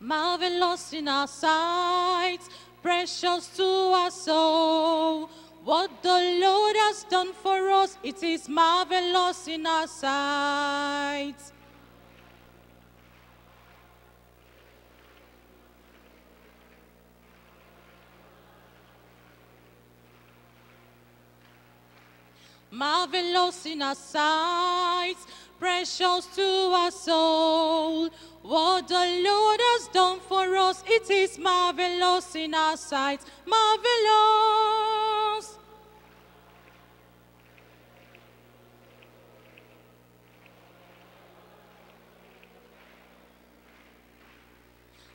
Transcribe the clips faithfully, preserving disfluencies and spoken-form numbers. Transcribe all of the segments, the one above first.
marvelous in our sight, precious to our soul. What the Lord has done for us, it is marvelous in our sight. Marvelous in our sight, precious to our soul. What the Lord has done for us, it is marvelous in our sight. Marvelous.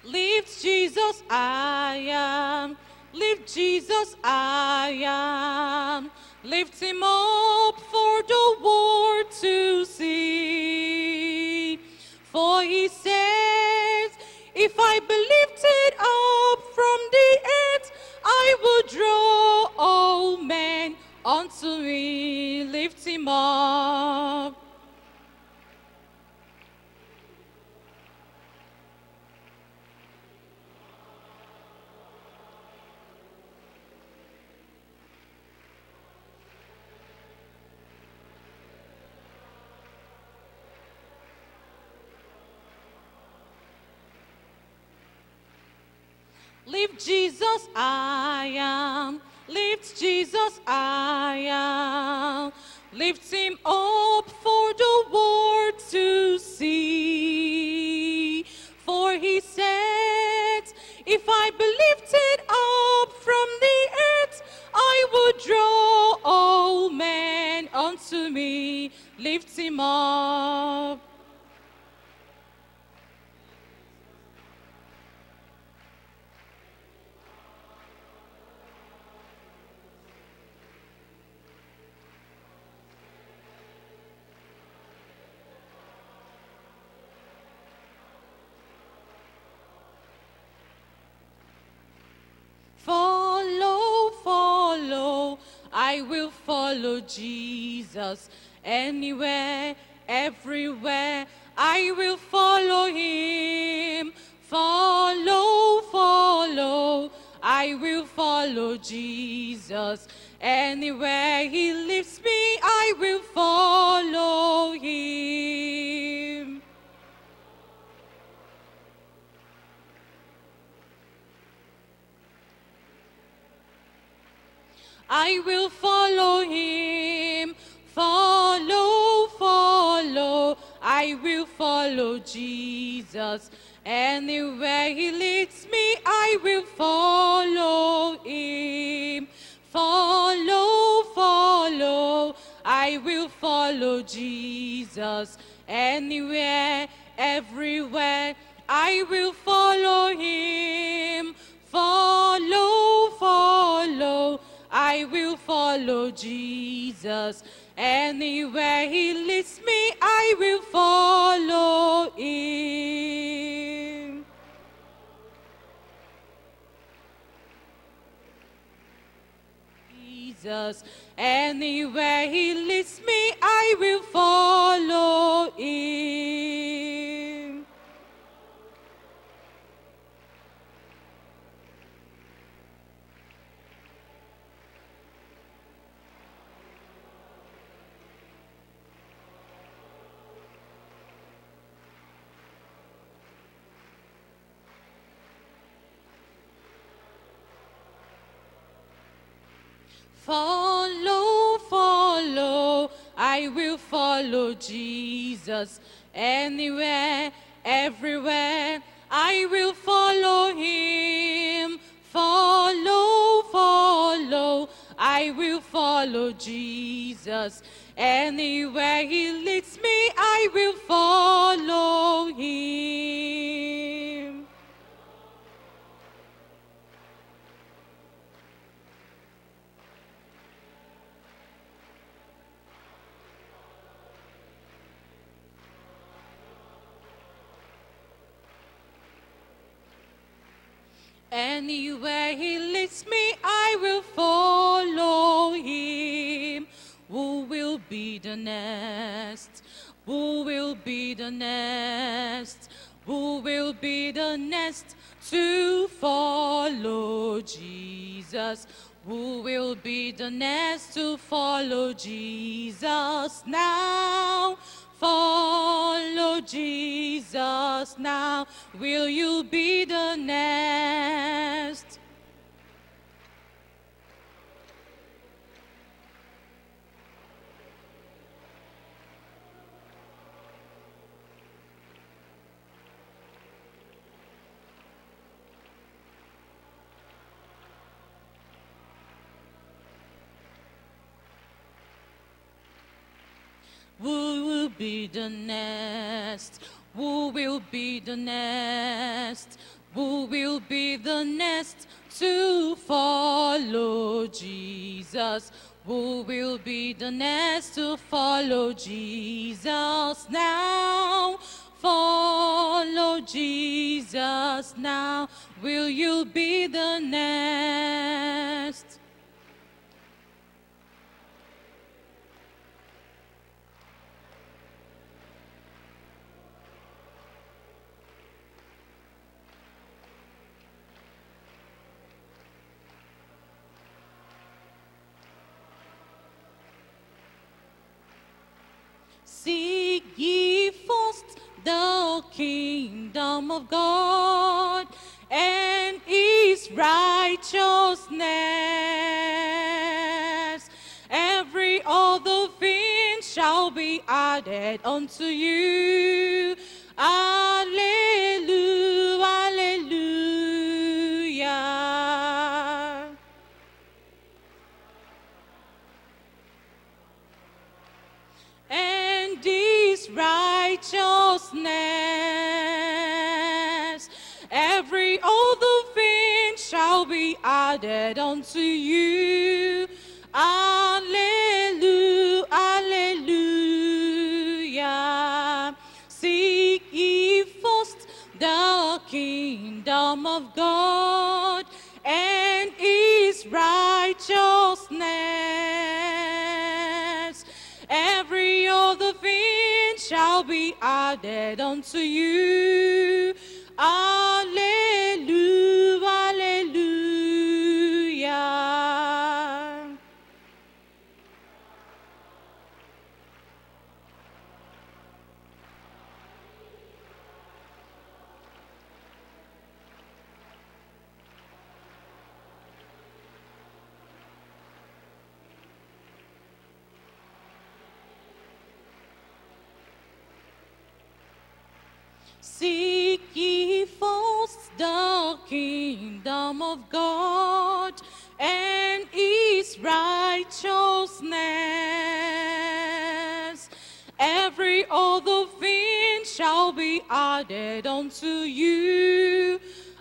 Lift Jesus, I am. Lift Jesus, I am. Lift him up for the world to see. For he says, if I be lifted up from the earth, I will draw all men unto me. Lift him up. Lift Jesus, I am. Lift Jesus, I am. Lift him up for the world to see. For he said, if I be lifted up from the earth, I will draw all men unto me. Lift him up. Follow, follow, I will follow Jesus anywhere, everywhere, I will follow him. Follow, follow, I will follow Jesus anywhere he leads me, I will follow him. I will follow him, follow, follow, I will follow Jesus. Anywhere he leads me, I will follow him. Follow, follow, I will follow Jesus. Anywhere, everywhere, I will follow him. Follow, follow, I will follow Jesus. Anywhere he leads me, I will follow him. Jesus. Anywhere he leads me, I will follow him. Follow, follow, I will follow Jesus. Anywhere, everywhere, I will follow him. Follow, follow, I will follow Jesus. Anywhere he leads me, I will follow him. Anywhere he leads me, I will follow him. Who will be the next? Who will be the next? who will be the next to follow Jesus? Who will be the next to follow Jesus now? Follow Jesus now. Will you be the next? Who will be the next? Who will be the next? Who will be the next to follow Jesus? Who will be the next to follow Jesus now? Follow Jesus now. Will you be the next? Seek ye first the kingdom of God and his righteousness. Every other thing shall be added unto you. Alleluia, alleluia. And this righteousness, every other thing shall be added unto you. Alleluia, alleluia. Seek ye first the kingdom of God and his righteousness. Every other thing shall be added unto you. Alleluia, alleluia. Seek ye first the kingdom of God and his righteousness. Every other thing shall be added unto you.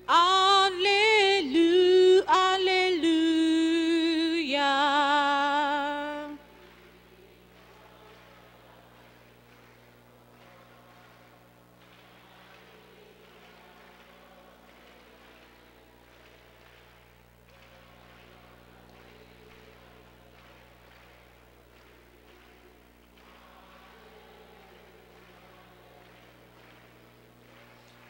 Alleluia, alleluia.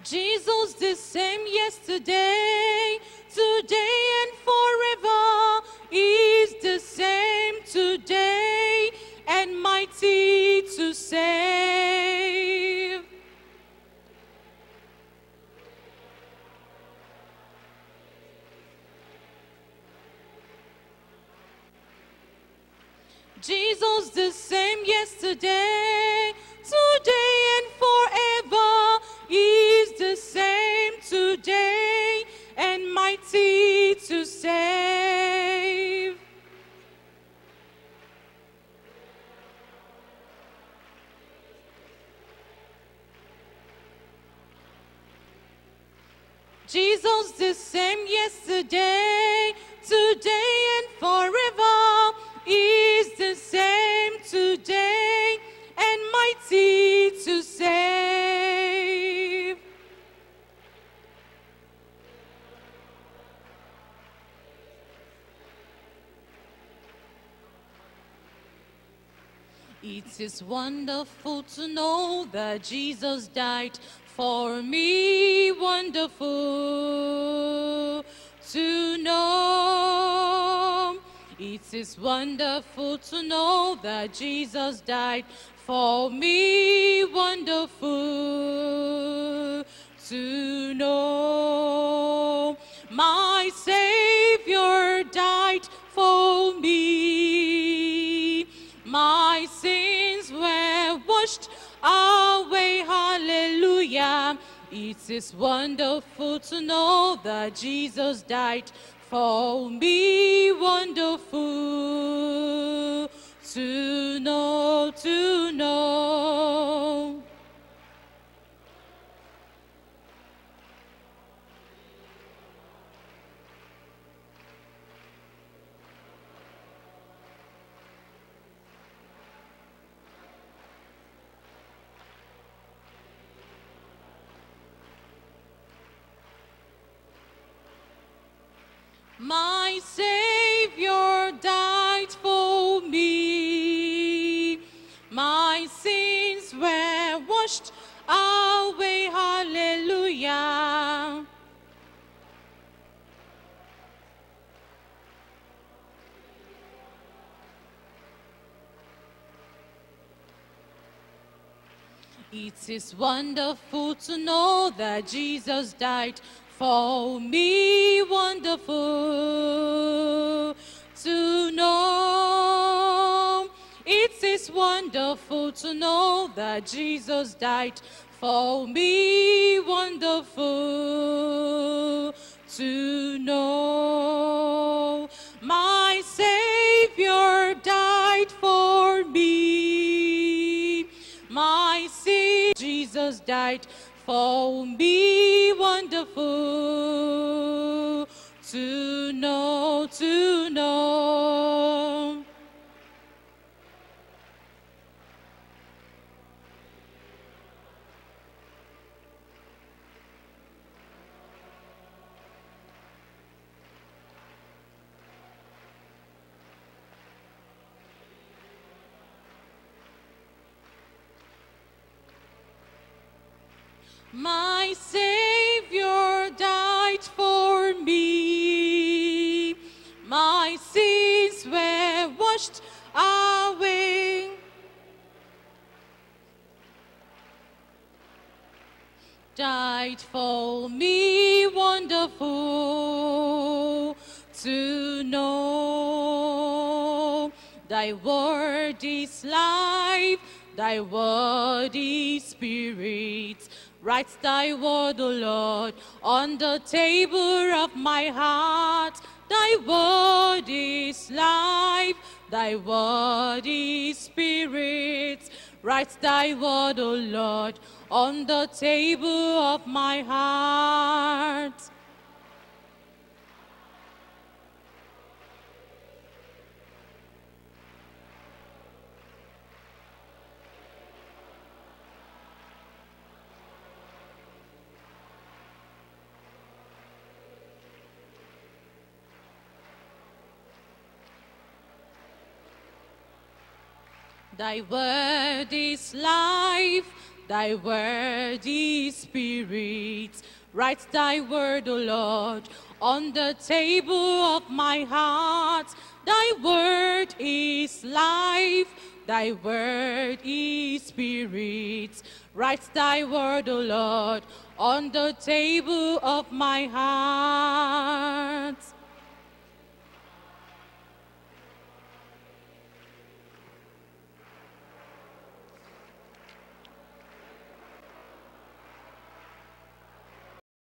Jesus the same yesterday, today and forever. He is the same today and mighty to save. Jesus the same yesterday, today and forever. He is the same today and mighty to save. Jesus the same yesterday, today and forever. He is the same today and mighty to save. It is wonderful to know that Jesus died for me. Wonderful to know. It is wonderful to know that Jesus died for me. Wonderful to know. My Savior died for me. My sins were washed away. Hallelujah. It is wonderful to know that Jesus died for me. Wonderful to know, to know. My Savior died for me. My sins were washed away. Hallelujah. It is wonderful to know that Jesus died for me. Wonderful to know. It is wonderful to know that Jesus died for me. Wonderful to know. My Savior died for me. My Savior, Jesus died for me. Wonderful to know, to know. My Savior died for me. My sins were washed away. Died for me. Wonderful to know. Thy word is life. Thy word is spirit. Write thy word, O Lord, on the table of my heart. Thy word is life, thy word is spirit. Write thy word, O Lord, on the table of my heart. Thy word is life, thy word is spirit. Write thy word, O Lord, on the table of my heart. Thy word is life, thy word is spirit. Write thy word, O Lord, on the table of my heart.